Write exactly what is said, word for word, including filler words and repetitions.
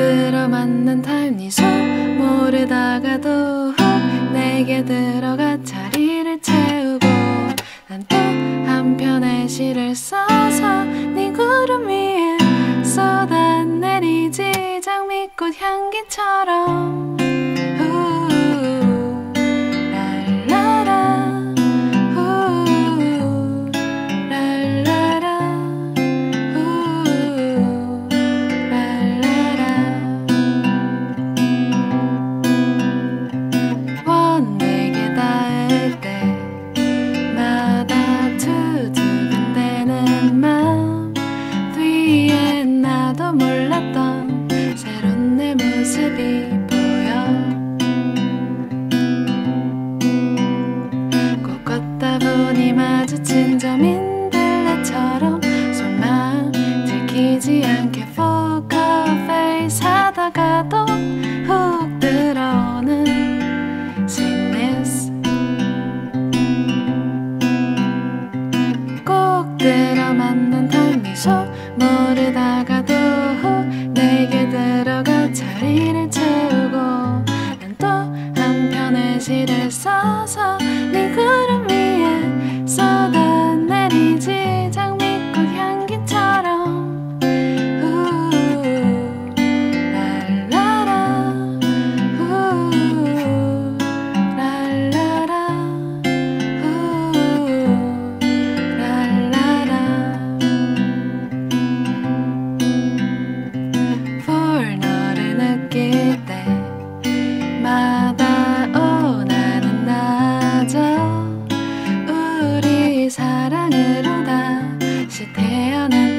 들어맞는 타임 네 손 모르다가도 내게 들어가 자리를 채우고 난 또 한편의 시를 써서 네 구름 위에 쏟아내리지 장미꽃 향기처럼. 태어난